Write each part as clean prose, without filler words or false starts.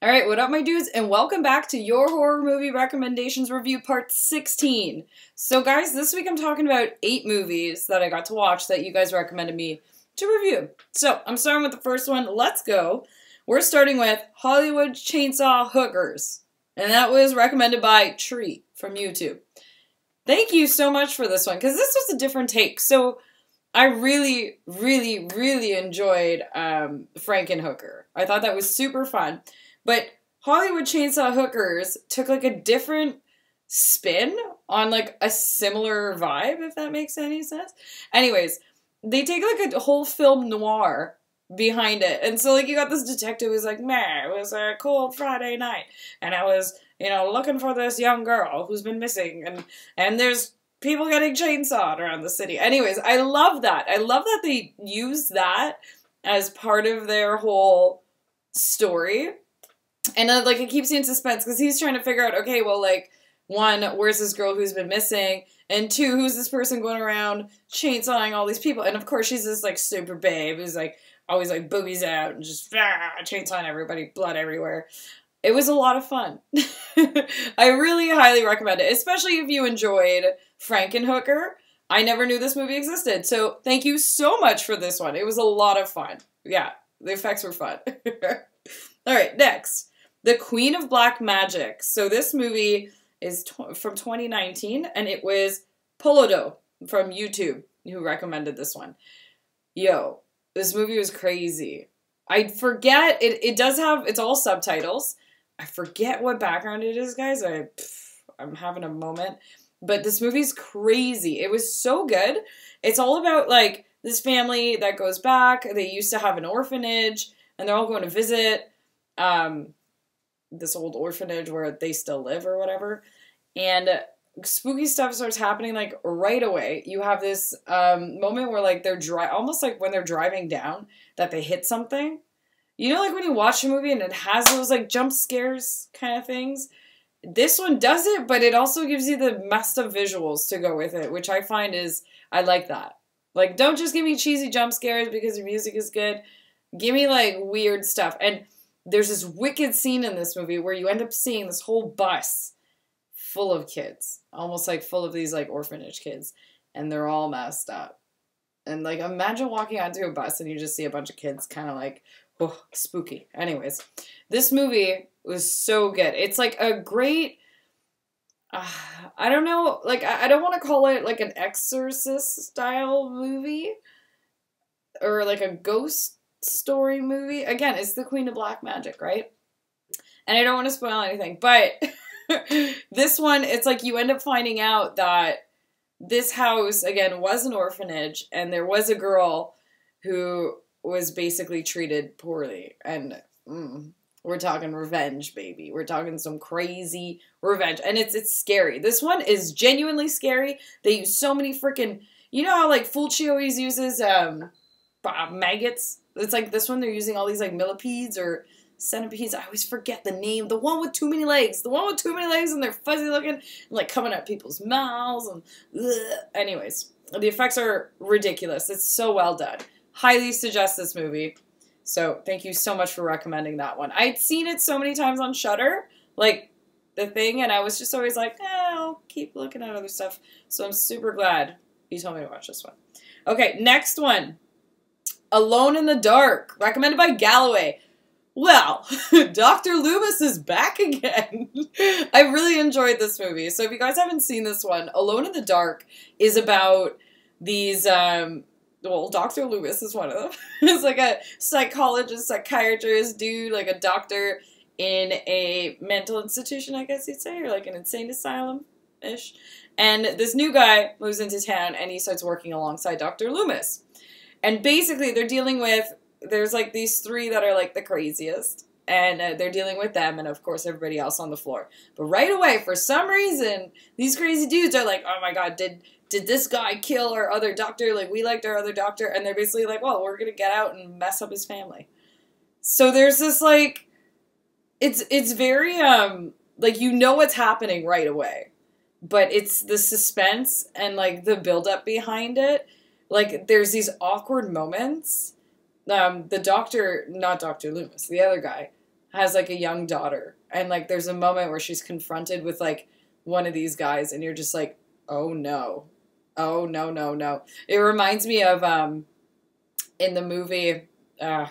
All right, what up, my dudes, and welcome back to Your Horror Movie Recommendations Review Part 16. So, guys, this week I'm talking about 8 movies that I got to watch that you guys recommended me to review. So, I'm starting with the first one. Let's go. We're starting with Hollywood Chainsaw Hookers, and that was recommended by Tree from YouTube. Thank you so much for this one, because this was a different take. So, I really enjoyed Frankenhooker. I thought that was super fun. But Hollywood Chainsaw Hookers took like a different spin on like a similar vibe, if that makes any sense. Anyways, they take like a whole film noir behind it. And so like you got this detective who's like, man, it was a cold Friday night. And I was, you know, looking for this young girl who's been missing. And there's people getting chainsawed around the city. Anyways, I love that. I love that they use that as part of their whole story. And then, like, it keeps you in suspense because he's trying to figure out, okay, well, like, 1, where's this girl who's been missing? And 2, who's this person going around chainsawing all these people? And, of course, she's this, like, super babe who's, like, always, like, boobies out and just chainsawing everybody, blood everywhere. It was a lot of fun. I really highly recommend it, especially if you enjoyed Frankenhooker. I never knew this movie existed, so thank you so much for this one. It was a lot of fun. Yeah, the effects were fun. All right, next. The Queen of Black Magic. So this movie is from 2019, and it was Polodo from YouTube who recommended this one. Yo, this movie was crazy. I forget, it does have, it's all subtitles. I forget what background it is, guys. I'm having a moment. But this movie's crazy. It was so good. It's all about, like, this family that goes back. They used to have an orphanage, and they're all going to visit, this old orphanage where they still live or whatever, and spooky stuff starts happening like right away. You have this moment where like they're almost like when they're driving down that they hit something. You know, like when you watch a movie and it has those like jump scares kind of things. This one does it, but it also gives you the messed up visuals to go with it, which I find is, I like that. Like, don't just give me cheesy jump scares because the music is good. Give me like weird stuff. And there's this wicked scene in this movie where you end up seeing this whole bus full of kids, almost like full of these like orphanage kids, and they're all messed up. And like, imagine walking onto a bus and you just see a bunch of kids kind of like, oh, spooky. Anyways, this movie was so good. It's like a great, I don't know, like, I don't want to call it like an exorcist style movie or like a ghost story movie. Again, it's the Queen of Black Magic, right? And I don't want to spoil anything, but this one, it's like you end up finding out that this house, again, was an orphanage, and there was a girl who was basically treated poorly. And we're talking revenge, baby. We're talking some crazy revenge. And it's scary. This one is genuinely scary. They use so many freaking, you know how like Fulci always uses maggots? It's like this one, they're using all these like millipedes or centipedes. I always forget the name. The one with too many legs. The one with too many legs, and they're fuzzy looking and like coming at people's mouths. And ugh. Anyways, the effects are ridiculous. It's so well done. Highly suggest this movie. So thank you so much for recommending that one. I'd seen it so many times on Shudder, like the thing, and I was just always like, I'll keep looking at other stuff. So I'm super glad you told me to watch this one. Okay, next one. Alone in the Dark, recommended by Galloway. Well, Dr. Loomis is back again. I really enjoyed this movie. So if you guys haven't seen this one, Alone in the Dark is about these, well, Dr. Loomis is one of them. It's like a psychologist, psychiatrist dude, like a doctor in a mental institution, I guess you'd say, or like an insane asylum-ish. And this new guy moves into town and he starts working alongside Dr. Loomis. And basically, they're dealing with, there's like these 3 that are like the craziest. And they're dealing with them and, of course, everybody else on the floor. But right away, for some reason, these crazy dudes are like, oh my god, did this guy kill our other doctor? Like, we liked our other doctor. And they're basically like, well, we're going to get out and mess up his family. So there's this like, it's very, like, you know what's happening right away. But it's the suspense and like the buildup behind it. Like, there's these awkward moments. The doctor, not Dr. Loomis, the other guy, has like a young daughter, and like there's a moment where she's confronted with like one of these guys, and you're just like, oh no, oh no, no, no. It reminds me of in the movie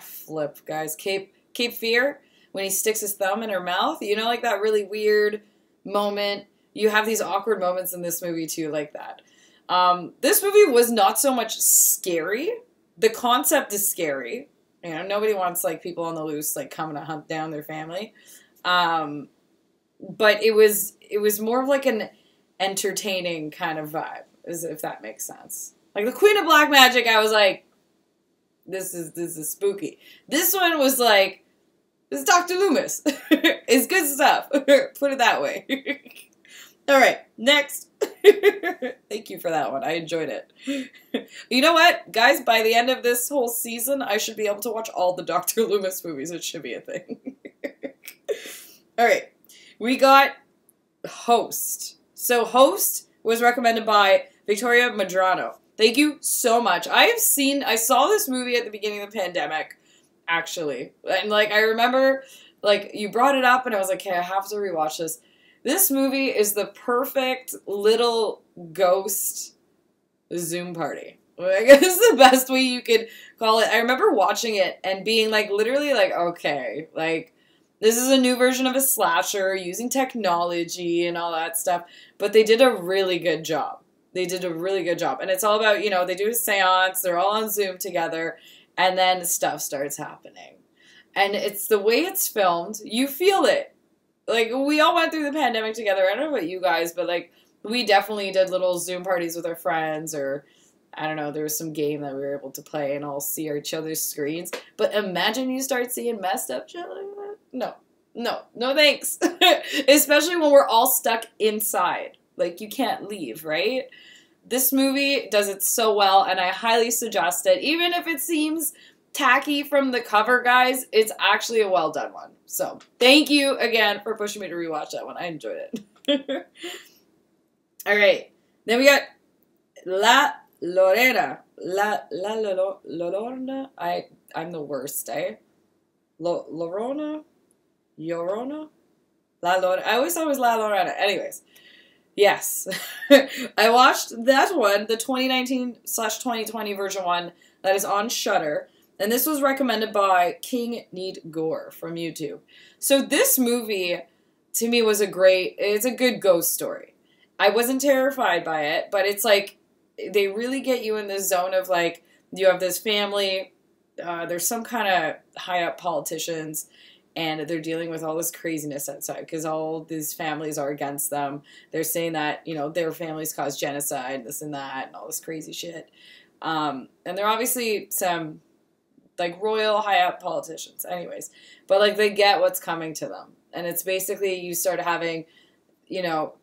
flip, guys, Cape Fear, when he sticks his thumb in her mouth, you know, like that really weird moment. You have these awkward moments in this movie too, like that. This movie was not so much scary. The concept is scary. You know, nobody wants like people on the loose like coming to hunt down their family. But it was more of like an entertaining kind of vibe, if that makes sense. Like The Queen of Black Magic, I was like, this is spooky. This one was like, this is Dr. Loomis. It's good stuff. Put it that way. All right, next. Thank you for that one. I enjoyed it. You know what, guys? By the end of this whole season, I should be able to watch all the Dr. Loomis movies. It should be a thing. All right, we got Host. So Host was recommended by Victoria Medrano. Thank you so much. I saw this movie at the beginning of the pandemic, actually. And like, I remember like you brought it up and I was like, okay, I have to rewatch this. This movie is the perfect little ghost Zoom party. I guess is the best way you could call it. I remember watching it and being like, literally like, okay, like this is a new version of a slasher using technology and all that stuff, but they did a really good job. They did a really good job. And it's all about, you know, they do a seance, they're all on Zoom together, and then stuff starts happening. And it's the way it's filmed, you feel it. Like, we all went through the pandemic together. I don't know about you guys, but like, we definitely did little Zoom parties with our friends, or I don't know, there was some game that we were able to play and all see each other's screens. But imagine you start seeing messed up shit like that. No, no, no thanks. Especially when we're all stuck inside. Like, you can't leave, right? This movie does it so well, and I highly suggest it. Even if it seems tacky from the cover, guys, it's actually a well-done one. So, thank you again for pushing me to rewatch that one. I enjoyed it. All right. Then we got La Llorona. La Llorona. I'm the worst, eh? Llorona? Llorona? La Llorona. I always thought it was La Llorona. Anyways. Yes, I watched that one, the 2019/2020 version one that is on Shudder, and this was recommended by King Need Gore from YouTube. So this movie, to me, was it's a good ghost story. I wasn't terrified by it, but it's like, they really get you in this zone of like, you have this family, there's some kind of high up politicians, and they're dealing with all this craziness outside because all these families are against them. They're saying that, you know, their families caused genocide, this and that, and all this crazy shit. And they're obviously some, like, royal high-up politicians anyways. But, like, they get what's coming to them. And it's basically you start having, you know,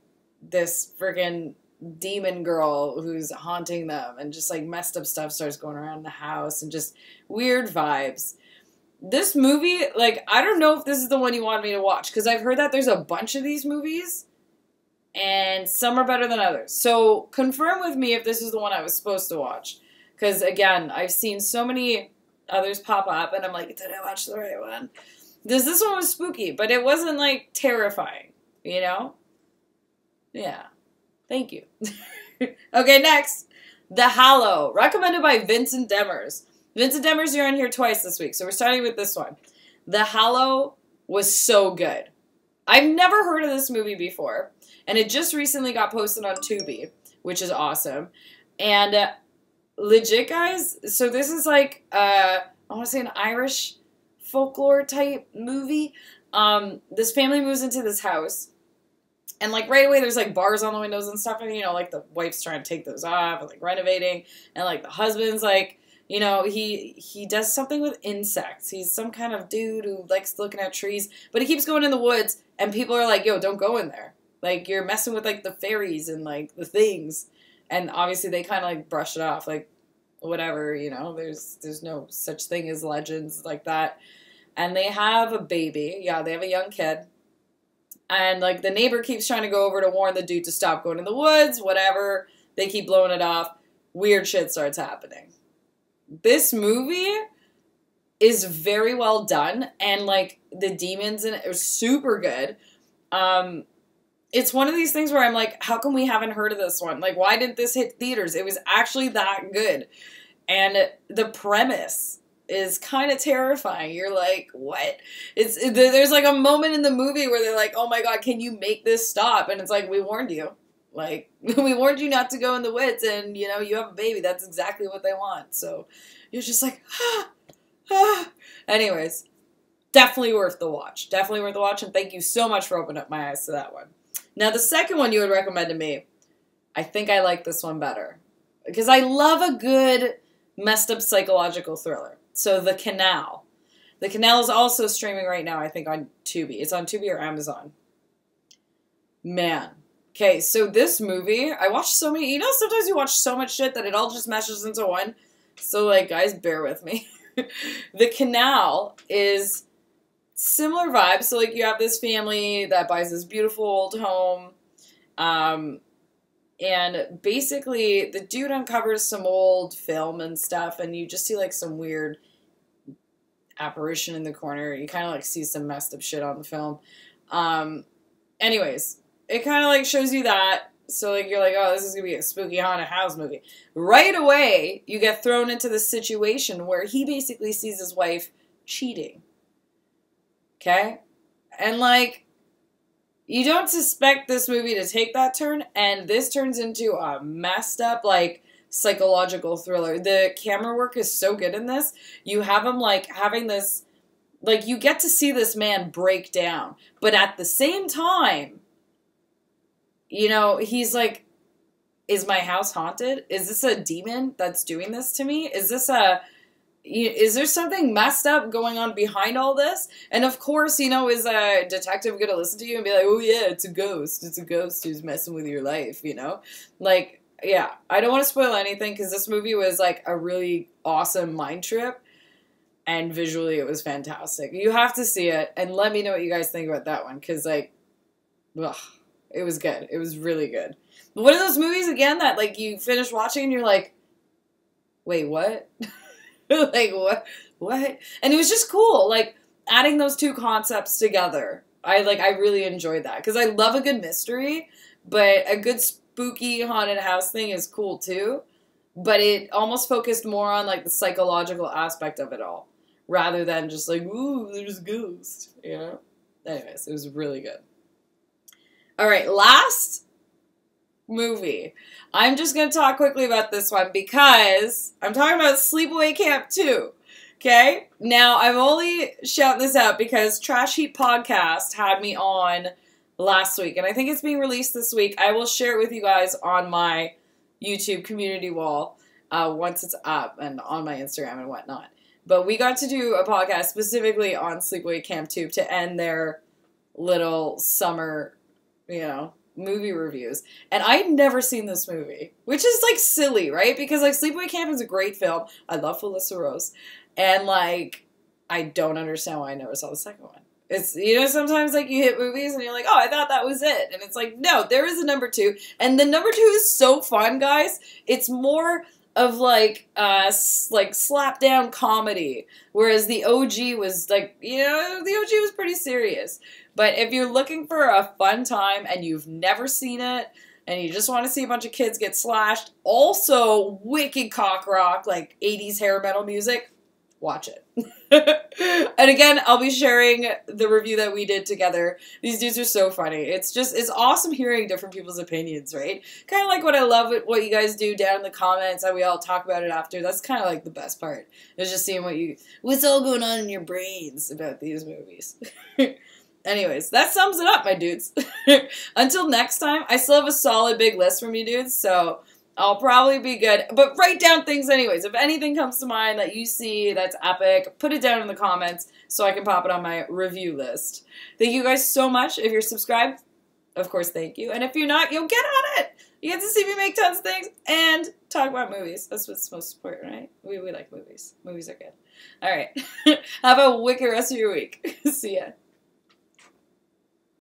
this friggin' demon girl who's haunting them. And just, like, messed up stuff starts going around the house and just weird vibes. This movie, like, I don't know if this is the one you wanted me to watch, because I've heard that there's a bunch of these movies, and some are better than others. So, confirm with me if this is the one I was supposed to watch, because, again, I've seen so many others pop up, and I'm like, did I watch the right one? This one was spooky, but it wasn't, like, terrifying, you know? Yeah. Thank you. Okay, next. The Hallow, recommended by Vincent Demers. Vincent Demers, you're on here twice this week, so we're starting with this one. The Hallow was so good. I've never heard of this movie before, and it just recently got posted on Tubi, which is awesome. And legit, guys, so this is like, I want to say an Irish folklore type movie. This family moves into this house, and like right away there's like bars on the windows and stuff, and you know, like the wife's trying to take those off, and like renovating, and like the husband's like, you know, he does something with insects. He's some kind of dude who likes looking at trees, but he keeps going in the woods, and people are like, yo, don't go in there. Like, you're messing with, like, the fairies and, like, the things. And obviously they kind of, like, brush it off, like, whatever, you know. There's no such thing as legends like that. And they have a baby. Yeah, they have a young kid. And, like, the neighbor keeps trying to go over to warn the dude to stop going in the woods, whatever. They keep blowing it off. Weird shit starts happening. This movie is very well done, and like the demons in it are super good. It's one of these things where I'm like, how come we haven't heard of this one? Like, why didn't this hit theaters? It was actually that good. And the premise is kind of terrifying. You're like, what? There's like a moment in the movie where they're like, oh my God, can you make this stop? And it's like, we warned you. Like, we warned you not to go in the woods, and, you know, you have a baby. That's exactly what they want. So you're just like, ah, ah. Anyways, definitely worth the watch. Definitely worth the watch. And thank you so much for opening up my eyes to that one. Now, the second one you would recommend to me, I think I like this one better. Because I love a good messed up psychological thriller. So, The Canal. The Canal is also streaming right now, I think, on Tubi. It's on Tubi or Amazon. Man. Okay, so this movie, I watched so many... You know, sometimes you watch so much shit that it all just meshes into one. So, like, guys, bear with me. The Canal is... similar vibe. So, like, you have this family that buys this beautiful old home. And basically, the dude uncovers some old film and stuff, and you just see, like, some weird apparition in the corner. You kind of, like, see some messed up shit on the film. Anyways, it kind of, like, shows you that. So, like, you're like, oh, this is going to be a spooky haunted house movie. Right away, you get thrown into the situation where he basically sees his wife cheating. Okay? And, like, you don't suspect this movie to take that turn, and this turns into a messed up, like, psychological thriller. The camera work is so good in this. You have him, like, having this, like, you get to see this man break down. But at the same time, you know, he's like, is my house haunted? Is this a demon that's doing this to me? Is this a... is there something messed up going on behind all this? And of course, you know, is a detective going to listen to you and be like, oh yeah, it's a ghost. It's a ghost who's messing with your life, you know? Like, yeah, I don't want to spoil anything because this movie was like a really awesome mind trip. And visually it was fantastic. You have to see it and let me know what you guys think about that one. Because like, ugh, it was good. It was really good. But one of those movies again that like you finish watching and you're like, wait, what? Like, what? And it was just cool, like, adding those two concepts together. I really enjoyed that, because I love a good mystery, but a good spooky haunted house thing is cool, too. But it almost focused more on, like, the psychological aspect of it all, rather than just, like, ooh, there's a ghost, you know? Anyways, it was really good. All right, last... movie. I'm just going to talk quickly about this one because I'm talking about Sleepaway Camp 2. Okay? Now, I'm only shouting this out because Trash Heap Podcast had me on last week, and I think it's being released this week. I will share it with you guys on my YouTube community wall once it's up and on my Instagram and whatnot. But we got to do a podcast specifically on Sleepaway Camp 2 to end their little summer, you know, movie reviews, and I'd never seen this movie, which is like silly, right? Because like Sleepaway Camp is a great film. I love Felissa Rose, and like I don't understand why I never saw the second one. It's, you know, sometimes like you hit movies and you're like, oh, I thought that was it, and it's like, no, there is a number two, and the number two is so fun, guys. It's more of like slapdown comedy, whereas the OG was like, you know, the OG was pretty serious. But if you're looking for a fun time and you've never seen it and you just want to see a bunch of kids get slashed, also wicked cock rock, like 80s hair metal music, watch it. And again, I'll be sharing the review that we did together. These dudes are so funny. It's just, it's awesome hearing different people's opinions, right? Kind of like what I love what you guys do down in the comments and we all talk about it after. That's kind of like the best part. It's just seeing what's all going on in your brains about these movies. Anyways, that sums it up, my dudes. Until next time, I still have a solid big list from you dudes, so I'll probably be good. But write down things anyways. If anything comes to mind that you see that's epic, put it down in the comments so I can pop it on my review list. Thank you guys so much. If you're subscribed, of course, thank you. And if you're not, you'll get on it. You get to see me make tons of things and talk about movies. That's what's most important, right? We like movies. Movies are good. All right. Have a wicked rest of your week. See ya.